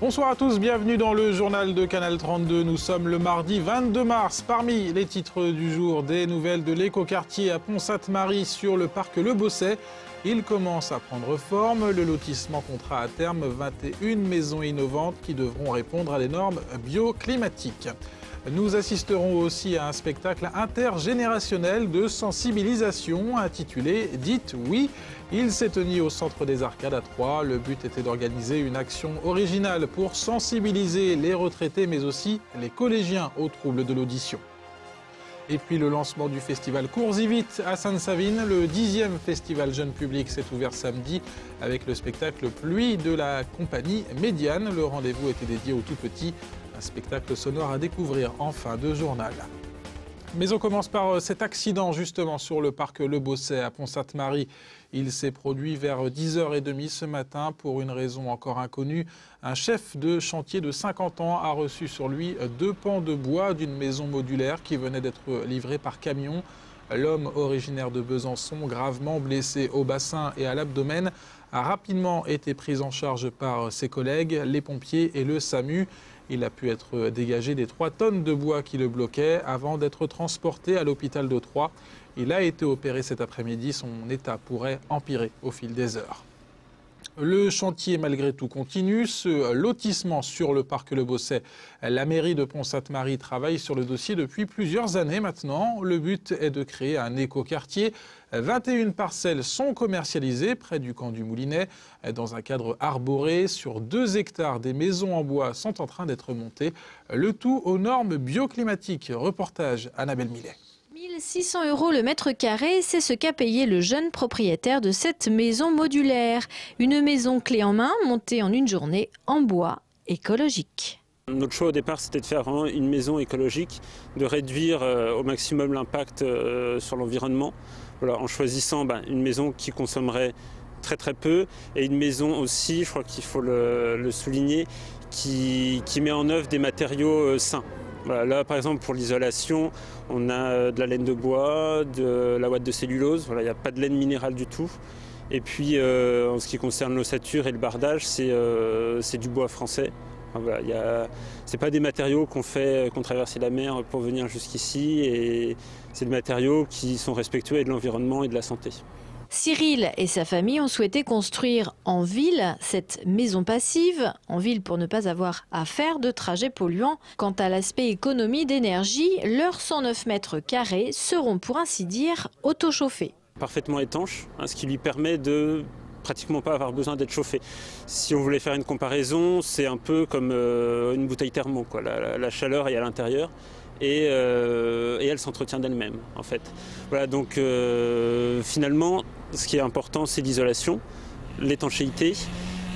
Bonsoir à tous, bienvenue dans le journal de Canal 32. Nous sommes le mardi 22 mars. Parmi les titres du jour, des nouvelles de l'écoquartier à Pont-Sainte-Marie sur le parc Le Bosset. Il commence à prendre forme. Le lotissement comptera à terme 21 maisons innovantes qui devront répondre à des normes bioclimatiques. Nous assisterons aussi à un spectacle intergénérationnel de sensibilisation intitulé « Dites oui ». Il s'est tenu au centre des Arcades à Troyes. Le but était d'organiser une action originale pour sensibiliser les retraités mais aussi les collégiens aux troubles de l'audition. Et puis le lancement du festival Coursive Cité à Sainte-Savine. Le 10e festival jeune public s'est ouvert samedi avec le spectacle Pluie de la compagnie Médiane. Le rendez-vous était dédié aux tout-petits. Un spectacle sonore à découvrir en fin de journal. Mais on commence par cet accident justement sur le parc Le Bosset à Pont-Sainte-Marie. Il s'est produit vers 10h30 ce matin pour une raison encore inconnue. Un chef de chantier de 50 ans a reçu sur lui 2 pans de bois d'une maison modulaire qui venait d'être livrée par camion. L'homme originaire de Besançon, gravement blessé au bassin et à l'abdomen, a rapidement été pris en charge par ses collègues, les pompiers et le SAMU. Il a pu être dégagé des 3 tonnes de bois qui le bloquaient avant d'être transporté à l'hôpital de Troyes. Il a été opéré cet après-midi. Son état pourrait empirer au fil des heures. Le chantier, malgré tout, continue. Ce lotissement sur le parc Le Bosset, la mairie de Pont-Sainte-Marie travaille sur le dossier depuis plusieurs années maintenant. Le but est de créer un écoquartier. 21 parcelles sont commercialisées près du camp du Moulinet. Dans un cadre arboré, sur 2 hectares, des maisons en bois sont en train d'être montées. Le tout aux normes bioclimatiques. Reportage Annabelle Millet. 1 600 € le mètre carré, c'est ce qu'a payé le jeune propriétaire de cette maison modulaire. Une maison clé en main, montée en une journée en bois écologique. Notre choix au départ, c'était de faire une maison écologique, de réduire au maximum l'impact sur l'environnement. Voilà, en choisissant une maison qui consommerait très peu et une maison aussi, je crois qu'il faut le souligner, qui met en œuvre des matériaux sains. Voilà, là, par exemple, pour l'isolation, on a de la laine de bois, de la ouate de cellulose. Voilà, il n'y a pas de laine minérale du tout. Et puis, en ce qui concerne l'ossature et le bardage, c'est du bois français. Enfin, voilà, c'est pas des matériaux qu'on traverse la mer pour venir jusqu'ici. Et c'est des matériaux qui sont respectueux de l'environnement et de la santé. Cyril et sa famille ont souhaité construire en ville cette maison passive, en ville pour ne pas avoir à faire de trajets polluants. Quant à l'aspect économie d'énergie, leurs 109 mètres carrés seront pour ainsi dire autochauffés. Parfaitement étanche, ce qui lui permet de pratiquement pas avoir besoin d'être chauffé. Si on voulait faire une comparaison, c'est un peu comme une bouteille thermo, quoi. La chaleur est à l'intérieur. Et elle s'entretient d'elle-même, en fait. Voilà, donc finalement, ce qui est important, c'est l'isolation, l'étanchéité.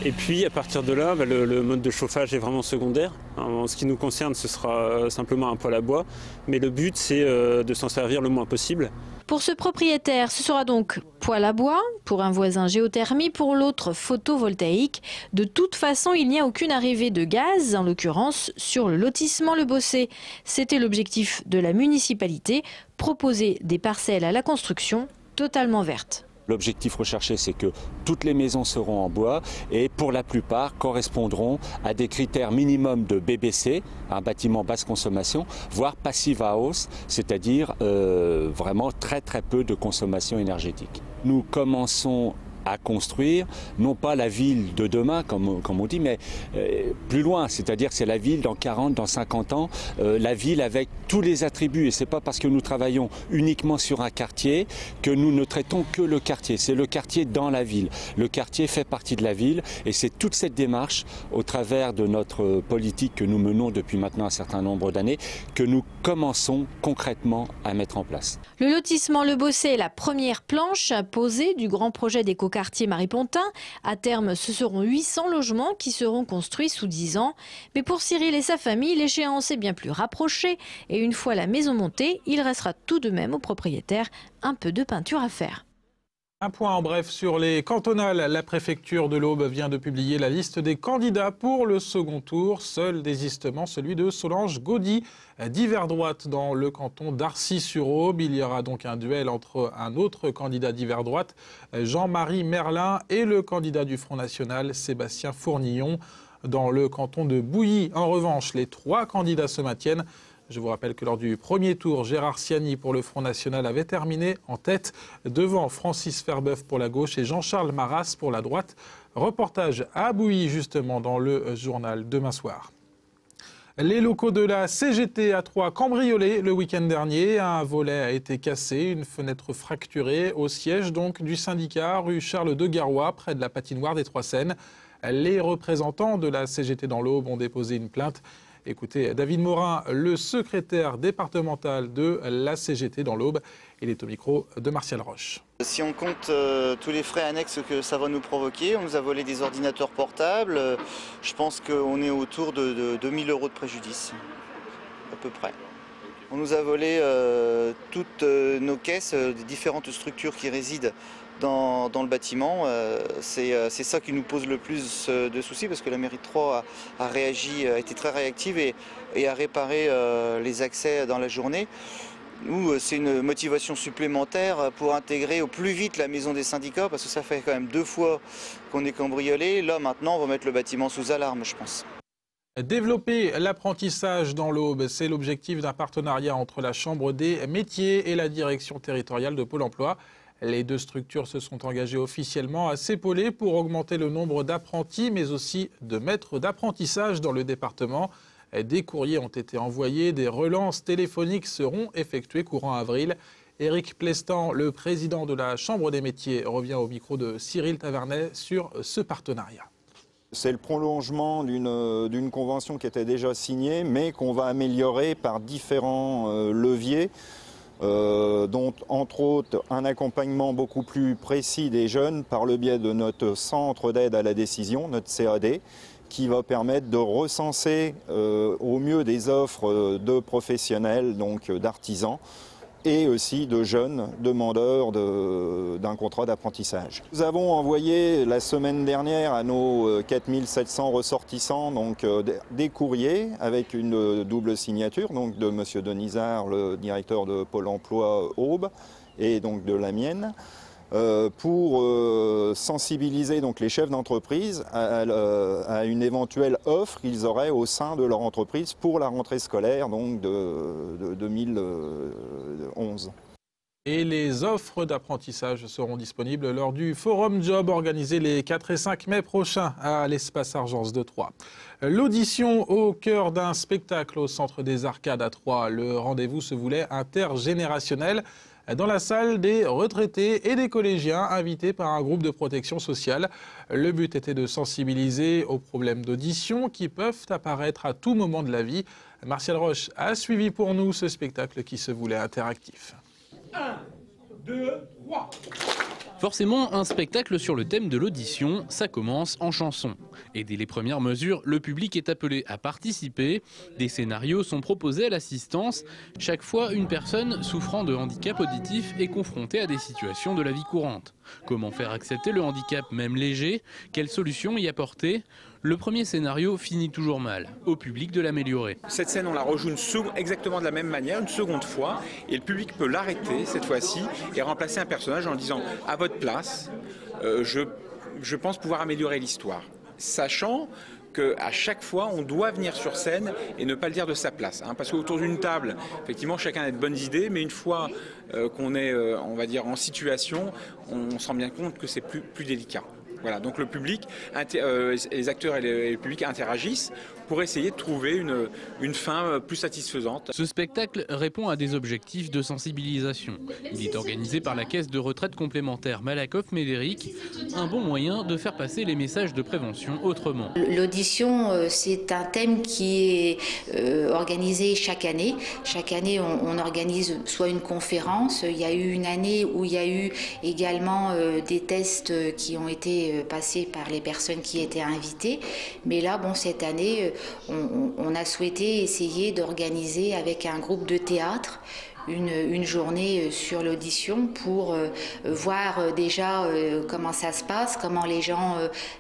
Et puis, à partir de là, le mode de chauffage est vraiment secondaire. En ce qui nous concerne, ce sera simplement un poêle à bois. Mais le but, c'est de s'en servir le moins possible. Pour ce propriétaire, ce sera donc poêle à bois. Pour un voisin, géothermie. Pour l'autre, photovoltaïque. De toute façon, il n'y a aucune arrivée de gaz, en l'occurrence sur le lotissement Le Bosset. C'était l'objectif de la municipalité, proposer des parcelles à la construction totalement vertes. L'objectif recherché, c'est que toutes les maisons seront en bois et pour la plupart correspondront à des critères minimums de BBC, un bâtiment basse consommation, voire passive house, c'est-à-dire vraiment très peu de consommation énergétique. Nous commençons à construire, non pas la ville de demain, comme on dit, mais plus loin, c'est-à-dire c'est la ville dans 40, dans 50 ans, la ville avec tous les attributs. Et ce n'est pas parce que nous travaillons uniquement sur un quartier que nous ne traitons que le quartier. C'est le quartier dans la ville. Le quartier fait partie de la ville et c'est toute cette démarche, au travers de notre politique que nous menons depuis maintenant un certain nombre d'années, que nous commençons concrètement à mettre en place. Le lotissement Le Bosset est la première planche posée du grand projet d'éco quartier Marie-Pontin. À terme, ce seront 800 logements qui seront construits sous 10 ans. Mais pour Cyril et sa famille, l'échéance est bien plus rapprochée. Et une fois la maison montée, il restera tout de même au propriétaire un peu de peinture à faire. Un point en bref sur les cantonales. La préfecture de l'Aube vient de publier la liste des candidats pour le second tour. Seul désistement, celui de Solange Gaudy, d'hiver droite dans le canton d'Arcy-sur-Aube. Il y aura donc un duel entre un autre candidat d'hiver droite, Jean-Marie Merlin, et le candidat du Front National, Sébastien Fournillon. dans le canton de Bouilly. En revanche, les trois candidats se maintiennent. Je vous rappelle que lors du premier tour, Gérard Siani pour le Front National avait terminé en tête devant Francis Ferbeuf pour la gauche et Jean-Charles Maras pour la droite. Reportage à Bouilly justement dans le journal demain soir. Les locaux de la CGT à Troyes cambriolés le week-end dernier. Un volet a été cassé, une fenêtre fracturée au siège donc du syndicat rue Charles de Garrois près de la patinoire des Trois-Seines. Les représentants de la CGT dans l'Aube ont déposé une plainte. Écoutez, David Morin, le secrétaire départemental de la CGT dans l'Aube. Il est au micro de Martial Roche. Si on compte tous les frais annexes que ça va nous provoquer, on nous a volé des ordinateurs portables. Je pense qu'on est autour de 2 000 euros de préjudice, à peu près. On nous a volé toutes nos caisses des différentes structures qui résident dans le bâtiment. C'est ça qui nous pose le plus de soucis parce que la mairie de Troyes a réagi, a été très réactive et a réparé les accès dans la journée. Nous, c'est une motivation supplémentaire pour intégrer au plus vite la maison des syndicats parce que ça fait quand même 2 fois qu'on est cambriolé. Là, maintenant, on va mettre le bâtiment sous alarme, je pense. Développer l'apprentissage dans l'Aube, c'est l'objectif d'un partenariat entre la Chambre des métiers et la direction territoriale de Pôle emploi. Les deux structures se sont engagées officiellement à s'épauler pour augmenter le nombre d'apprentis, mais aussi de maîtres d'apprentissage dans le département. Des courriers ont été envoyés, des relances téléphoniques seront effectuées courant avril. Éric Plestan, le président de la Chambre des métiers, revient au micro de Cyril Tavernet sur ce partenariat. C'est le prolongement d'une convention qui était déjà signée, mais qu'on va améliorer par différents leviers, dont entre autres un accompagnement beaucoup plus précis des jeunes par le biais de notre centre d'aide à la décision, notre CAD, qui va permettre de recenser au mieux des offres de professionnels, donc d'artisans, et aussi de jeunes demandeurs d'un contrat d'apprentissage. Nous avons envoyé la semaine dernière à nos 4700 ressortissants donc, des courriers avec une double signature donc de M. Denizard, le directeur de Pôle emploi Aube, et donc de la mienne, pour sensibiliser donc, les chefs d'entreprise à une éventuelle offre qu'ils auraient au sein de leur entreprise pour la rentrée scolaire donc, de 2011. Et les offres d'apprentissage seront disponibles lors du Forum Job organisé les 4 et 5 mai prochains à l'espace Argence de Troyes. L'audition au cœur d'un spectacle au Centre des Arcades à Troyes. Le rendez-vous se voulait intergénérationnel. Dans la salle, des retraités et des collégiens invités par un groupe de protection sociale. Le but était de sensibiliser aux problèmes d'audition qui peuvent apparaître à tout moment de la vie. Martial Roche a suivi pour nous ce spectacle qui se voulait interactif. 1, 2, 3. Forcément, un spectacle sur le thème de l'audition, ça commence en chanson. Et dès les premières mesures, le public est appelé à participer. Des scénarios sont proposés à l'assistance. Chaque fois, une personne souffrant de handicap auditif est confrontée à des situations de la vie courante. Comment faire accepter le handicap, même léger? Quelles solutions y apporter? Le premier scénario finit toujours mal, au public de l'améliorer. Cette scène, on la rejoue exactement de la même manière, une seconde fois, et le public peut l'arrêter cette fois-ci et remplacer un personnage en disant « à votre place, je pense pouvoir améliorer l'histoire ». Sachant qu'à chaque fois, on doit venir sur scène et ne pas le dire de sa place. Hein, parce qu'autour d'une table, effectivement, chacun a de bonnes idées, mais une fois qu'on est, on va dire, en situation, on se rend bien compte que c'est plus délicat. Voilà, donc le public, les acteurs et le public interagissent pour essayer de trouver une fin plus satisfaisante. Ce spectacle répond à des objectifs de sensibilisation. Il est organisé par la caisse de retraite complémentaire Malakoff-Médéric, un bon moyen de faire passer les messages de prévention autrement. L'audition, c'est un thème qui est organisé chaque année. Chaque année, on organise soit une conférence. Il y a eu une année où il y a eu également des tests qui ont été passé par les personnes qui étaient invitées. Mais là, bon, cette année, on a souhaité essayer d'organiser avec un groupe de théâtre une journée sur l'audition pour voir déjà comment ça se passe, comment les gens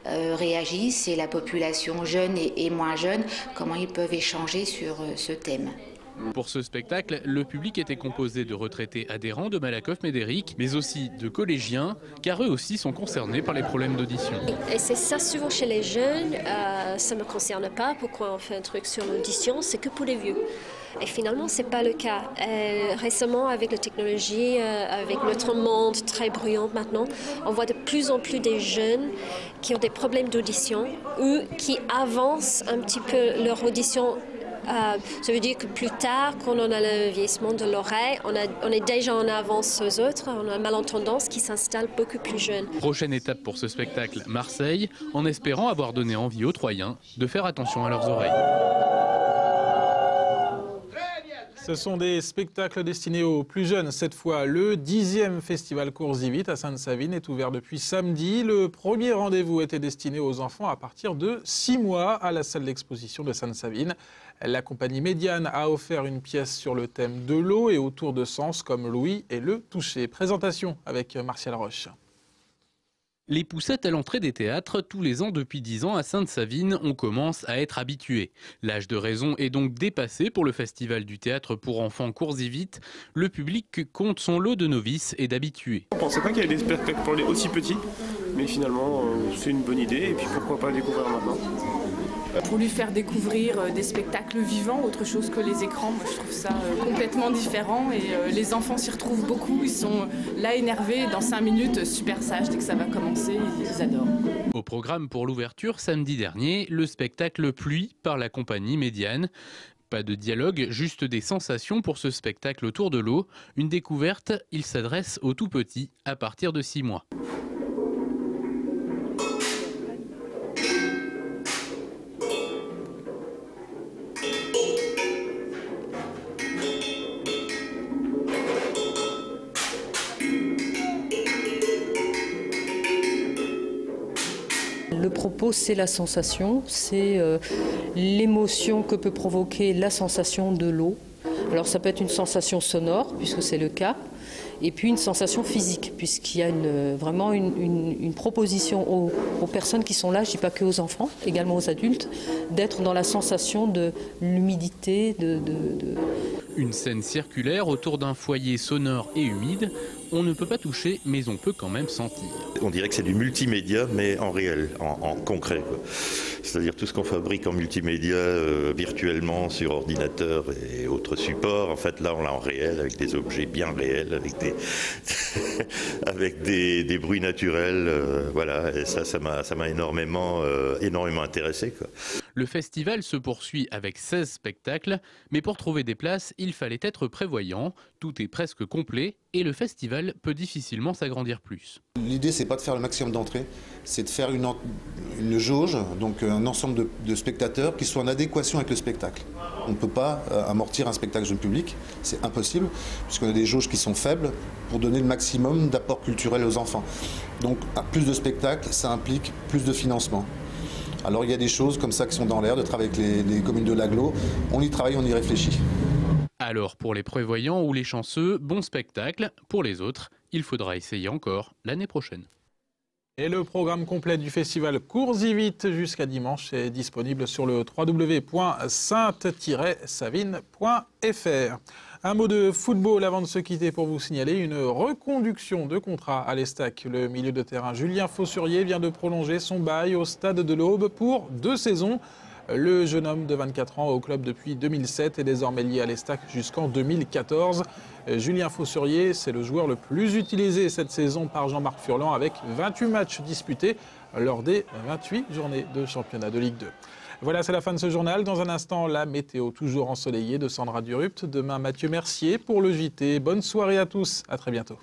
réagissent et la population jeune et moins jeune, comment ils peuvent échanger sur ce thème. Pour ce spectacle, le public était composé de retraités adhérents de Malakoff-Médéric, mais aussi de collégiens, car eux aussi sont concernés par les problèmes d'audition. Et c'est ça souvent chez les jeunes, ça ne me concerne pas, pourquoi on fait un truc sur l'audition, c'est que pour les vieux. Et finalement, ce n'est pas le cas. Récemment, avec la technologie, avec notre monde très bruyant maintenant, on voit de plus en plus des jeunes qui ont des problèmes d'audition ou qui avancent un petit peu leur audition. Ça veut dire que plus tard, quand on a le vieillissement de l'oreille, on est déjà en avance aux autres, on a une malentendance qui s'installe beaucoup plus jeune. Prochaine étape pour ce spectacle, Marseille, en espérant avoir donné envie aux Troyens de faire attention à leurs oreilles. Ce sont des spectacles destinés aux plus jeunes. Cette fois, le 10e festival Coursivite à Sainte-Savine est ouvert depuis samedi. Le premier rendez-vous était destiné aux enfants à partir de 6 mois à la salle d'exposition de Sainte-Savine. La compagnie Médiane a offert une pièce sur le thème de l'eau et autour de sens comme l'ouïe et le toucher. Présentation avec Martial Roche. Les poussettes à l'entrée des théâtres, tous les ans depuis 10 ans à Sainte-Savine, on commence à être habitué. L'âge de raison est donc dépassé pour le festival du théâtre pour enfants Coursive. Le public compte son lot de novices et d'habitués. On ne pensait pas qu'il y avait des spectacles pour les aussi petits, mais finalement c'est une bonne idée et puis pourquoi pas découvrir maintenant. Pour lui faire découvrir des spectacles vivants, autre chose que les écrans, moi je trouve ça complètement différent et les enfants s'y retrouvent beaucoup, ils sont là énervés, dans 5 minutes, super sages, dès que ça va commencer, ils adorent. Au programme pour l'ouverture, samedi dernier, le spectacle Pluie par la compagnie Médiane. Pas de dialogue, juste des sensations pour ce spectacle autour de l'eau. Une découverte, il s'adresse aux tout petits à partir de 6 mois. Le propos, c'est la sensation, c'est l'émotion que peut provoquer la sensation de l'eau. Alors ça peut être une sensation sonore, puisque c'est le cas, et puis une sensation physique, puisqu'il y a vraiment une proposition aux personnes qui sont là, je ne dis pas que aux enfants, également aux adultes, d'être dans la sensation de l'humidité, Une scène circulaire autour d'un foyer sonore et humide. On ne peut pas toucher, mais on peut quand même sentir. On dirait que c'est du multimédia, mais en réel, en concret. C'est-à-dire tout ce qu'on fabrique en multimédia virtuellement sur ordinateur et autres supports. En fait, là, on l'a en réel, avec des objets bien réels, avec des bruits naturels. Voilà, et ça m'a énormément intéressé, quoi. Le festival se poursuit avec 16 spectacles, mais pour trouver des places, il fallait être prévoyant. Tout est presque complet et le festival peut difficilement s'agrandir plus. L'idée, c'est pas de faire le maximum d'entrées, c'est de faire une jauge, donc un ensemble de spectateurs qui soient en adéquation avec le spectacle. On ne peut pas amortir un spectacle jeune public, c'est impossible, puisqu'on a des jauges qui sont faibles pour donner le maximum d'apport culturel aux enfants. Donc, à plus de spectacles, ça implique plus de financement. Alors il y a des choses comme ça qui sont dans l'air, de travailler avec les communes de l'agglo. On y travaille, on y réfléchit. Alors pour les prévoyants ou les chanceux, bon spectacle. Pour les autres, il faudra essayer encore l'année prochaine. Et le programme complet du festival Coursivite jusqu'à dimanche est disponible sur le www.sainte-savine.fr. Un mot de football avant de se quitter pour vous signaler une reconduction de contrat à l'Estac. Le milieu de terrain Julien Fossurier vient de prolonger son bail au stade de l'Aube pour 2 saisons. Le jeune homme de 24 ans au club depuis 2007 est désormais lié à l'Estac jusqu'en 2014. Julien Fossurier, c'est le joueur le plus utilisé cette saison par Jean-Marc Furlan avec 28 matchs disputés lors des 28 journées de championnat de Ligue 2. Voilà, c'est la fin de ce journal. Dans un instant, la météo toujours ensoleillée de Sandra Durupt. Demain, Mathieu Mercier pour le JT. Bonne soirée à tous. À très bientôt.